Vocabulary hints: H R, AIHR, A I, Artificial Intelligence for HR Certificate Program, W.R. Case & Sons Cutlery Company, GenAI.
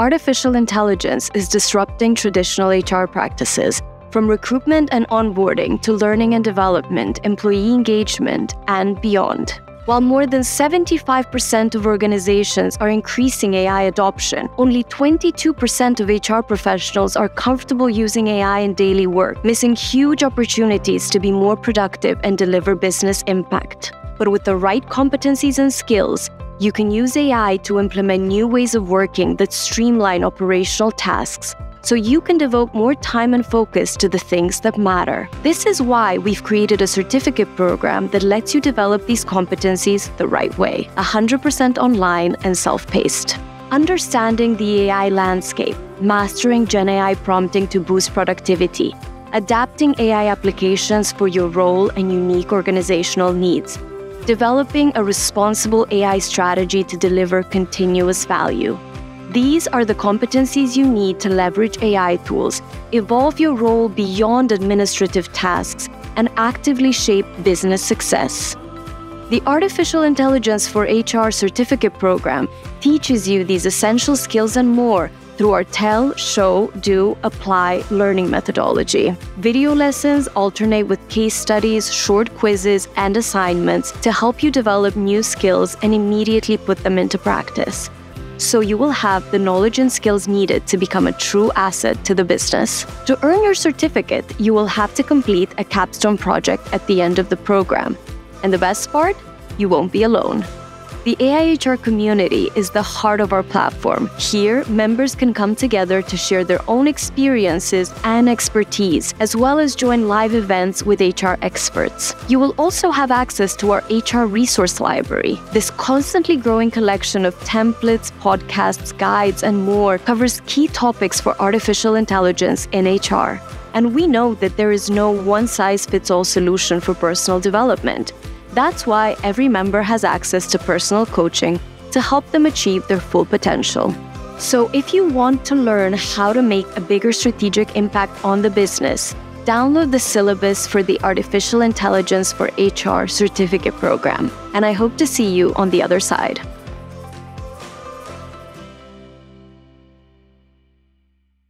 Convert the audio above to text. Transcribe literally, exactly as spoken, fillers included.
Artificial intelligence is disrupting traditional H R practices, from recruitment and onboarding to learning and development, employee engagement, and beyond. While more than seventy-five percent of organizations are increasing A I adoption, only twenty-two percent of H R professionals are comfortable using A I in daily work, missing huge opportunities to be more productive and deliver business impact. But with the right competencies and skills, you can use A I to implement new ways of working that streamline operational tasks, so you can devote more time and focus to the things that matter. This is why we've created a certificate program that lets you develop these competencies the right way, one hundred percent online and self-paced. Understanding the A I landscape, mastering GenAI prompting to boost productivity, adapting A I applications for your role and unique organizational needs, developing a responsible A I strategy to deliver continuous value. These are the competencies you need to leverage A I tools, evolve your role beyond administrative tasks, and actively shape business success. The Artificial Intelligence for H R Certificate Program teaches you these essential skills and more through our Tell, Show, Do, Apply learning methodology. Video lessons alternate with case studies, short quizzes, and assignments to help you develop new skills and immediately put them into practice, so you will have the knowledge and skills needed to become a true asset to the business. To earn your certificate, you will have to complete a capstone project at the end of the program. And the best part? You won't be alone. The A I H R community is the heart of our platform. Here, members can come together to share their own experiences and expertise, as well as join live events with H R experts. You will also have access to our H R resource library. This constantly growing collection of templates, podcasts, guides, and more covers key topics for artificial intelligence in H R. And we know that there is no one-size-fits-all solution for personal development. That's why every member has access to personal coaching to help them achieve their full potential. So if you want to learn how to make a bigger strategic impact on the business, download the syllabus for the Artificial Intelligence for H R Certificate Program. And I hope to see you on the other side.